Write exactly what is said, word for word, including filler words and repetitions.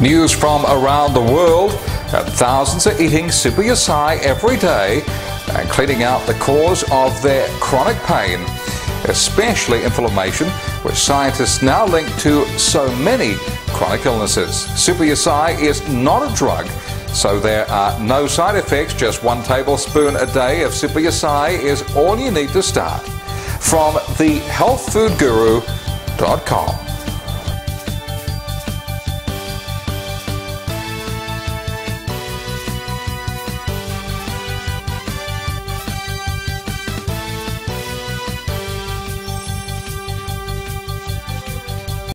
News from around the world that thousands are eating Super YASAi every day and cleaning out the cause of their chronic pain, especially inflammation, which scientists now link to so many chronic illnesses. Super YASAi is not a drug, so there are no side effects. Just one tablespoon a day of Super YASAi is all you need to start. From the health food guru dot com.